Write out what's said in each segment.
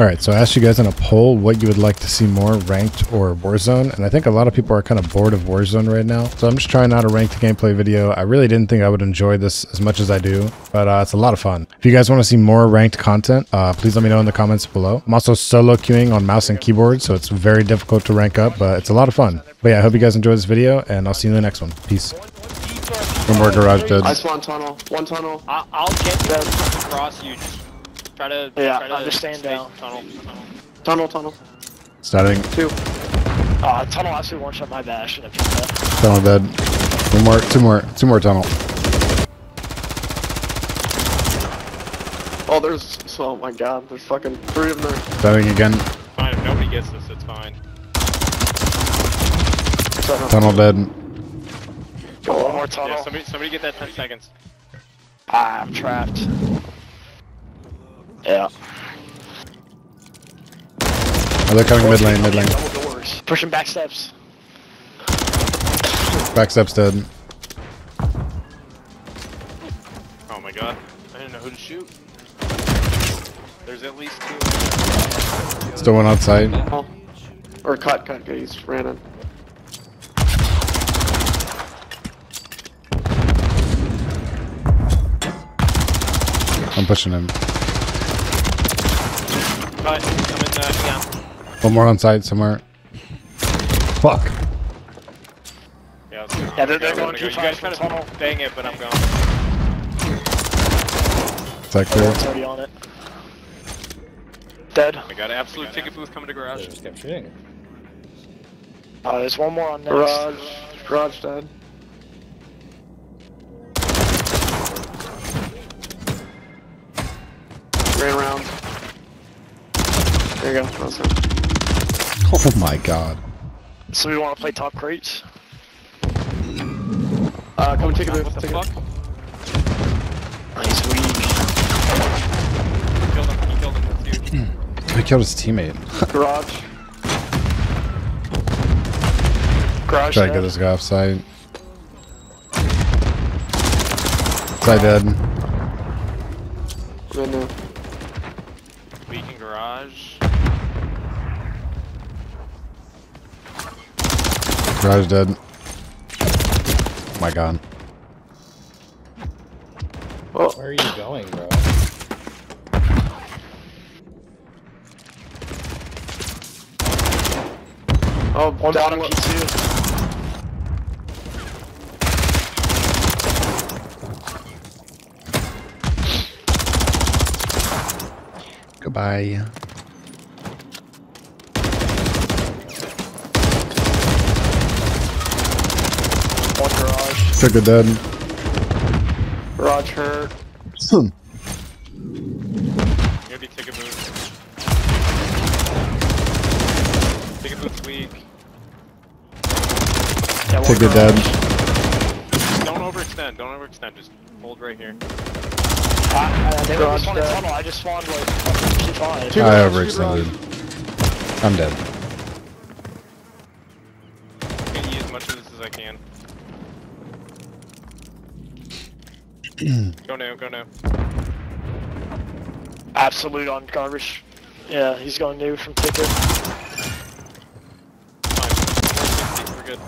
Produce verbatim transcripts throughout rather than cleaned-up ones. Alright, so I asked you guys in a poll what you would like to see more, ranked or Warzone, and I think a lot of people are kind of bored of Warzone right now. So I'm just trying out a ranked gameplay video. I really didn't think I would enjoy this as much as I do, but uh, it's a lot of fun. If you guys want to see more ranked content, uh, please let me know in the comments below. I'm also solo queuing on mouse and keyboard, so it's very difficult to rank up, but it's a lot of fun. But yeah, I hope you guys enjoy this video, and I'll see you in the next one. Peace. One more garage dead. Nice, one tunnel. One tunnel. I I'll get them across you. Just Try to, yeah, try to understand now. Tunnel, tunnel, tunnel. tunnel. Starting. Two. Uh, tunnel actually one shot my bash. And tunnel dead. One more, two more, two more tunnel. Oh, there's, oh my god, there's fucking three of them there. Starting again. Fine, if nobody gets this, it's fine. Tunnel, tunnel dead. Oh, one more tunnel. Yeah, somebody, somebody get that ten seconds. Ah, I'm trapped. Yeah. Oh, they're coming mid lane, mid lane. Pushing back steps. Back steps dead. Oh my god. I didn't know who to shoot. There's at least two. Still one outside. Oh. Or cut, cut, he's ran in. I'm pushing him. Right, I'm in, uh, yeah. One more on site somewhere. Fuck. Yeah, yeah they're, they're going, going too go. far. You guys to dang it, but I'm gone. Is that clear? Everyone's already on it. Dead. I got an absolute got ticket out. booth coming to garage. They just kept shooting. Uh, there's one more on next. Garage. Garage dead. Ran around. There you go. Awesome. Oh my god. So we want to play top crates? Uh, come oh, take a move. Take a look. Nice weak. He killed him. He killed him. That's huge. He killed his teammate. Garage. Garage. Try to get this guy offside. Side dead. Right now. Weak in garage. Garage dead. Oh my god. Oh. Where are you going, bro? Oh, one down on P two. Goodbye. Took a dead. Garage hurt. Hmm. Maybe take a move. Take a move weak. Yeah, take a dead. Don't overextend, don't overextend, just hold right here. I, I, I, garage dead. Tunnel. I just spawned like I overextended. I'm dead. I'm gonna use as much of this as I can. Go now, go now. Absolute on garbage. Yeah, he's going new from ticket. Fine. We're good.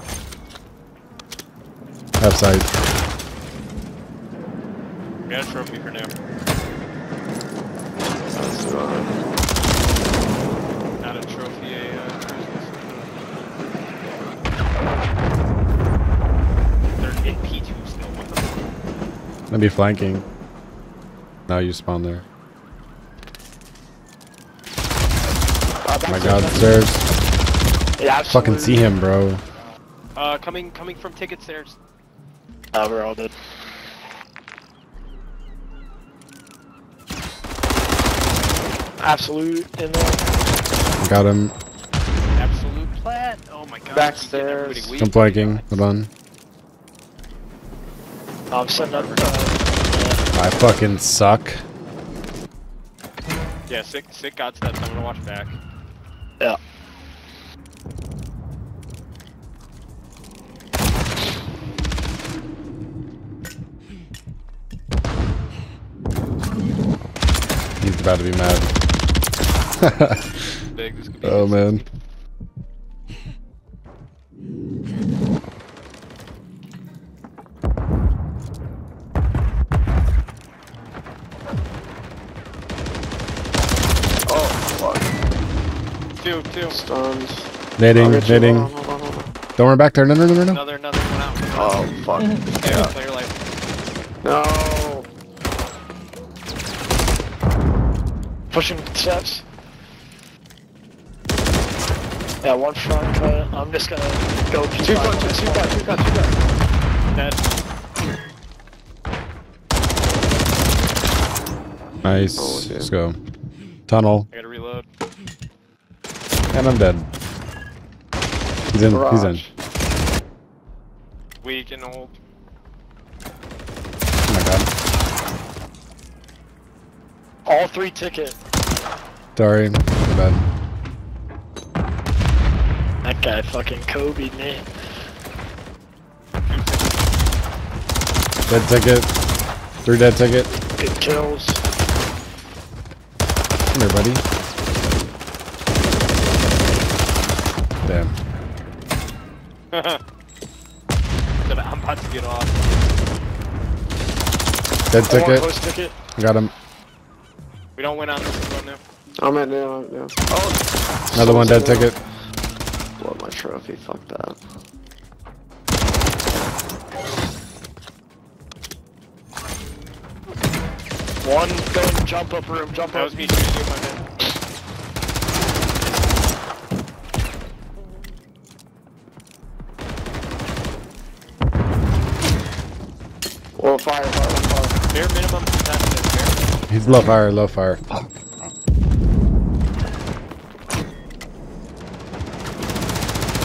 Outside. We got a trophy for now. Uh, Not a trophy, a uh, Christmas. They're in P two still. What the fuck? I'd be flanking. Now you spawn there. Uh, oh my god, stairs. Yeah, fucking see him, bro. Uh, coming, coming from ticket stairs. Uh, we're all dead. Absolute in there. Got him. Absolute plat. Oh my god. Back stairs. I'm flanking. Hold on. Oh, I'm setting up. Uh, I fucking suck. Yeah, sick, sick got steps. I'm gonna watch back. Yeah. He's about to be mad. Big, this could be oh man. Oh fuck. Two, two. Stuns. Netting, netting. Hold on, hold on, hold on. Don't run back there. No, no, no, no, no. Another, another one out. Oh fuck. Yeah. Clear life. No. Pushing steps. Yeah, one front cut. I'm just gonna go two front, two front, two front, two front. Dead. Nice. Oh, let's go. Tunnel. I gotta reload. And I'm dead. He's in. Garage. He's in. Weak and old. Oh my god. All three ticket. Sorry, my bad. That guy fucking Kobe'd me. Dead ticket. Three dead ticket. Good kills. Come here, buddy. Damn. I'm about to get off. Dead ticket. Close ticket. Got him. We don't win on this one now. I'm at now, I'm now. Oh, another one dead ticket. Blow my trophy, fuck that. One go jump up room, jump up. That was me shooting you, my man. Or fire, fire, fire. Bare minimum, not bare. He's low fire, low fire. Fuck.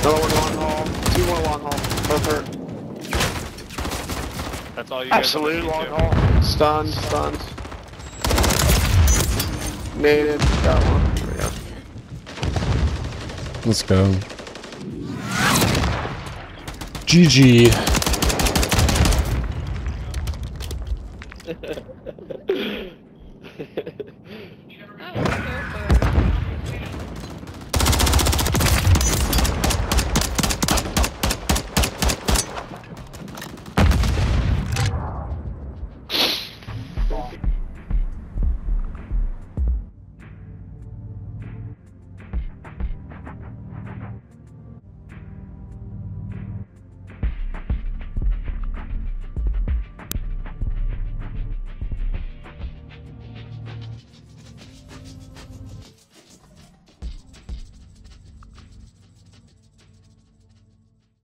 Another one long haul, two more long haul, perfect. That's all you absolute guys long do. Haul. Stunned, stunned. Naded, got one. There we go. Let's go. G G.